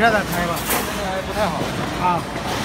下再开吧，现在不太好啊。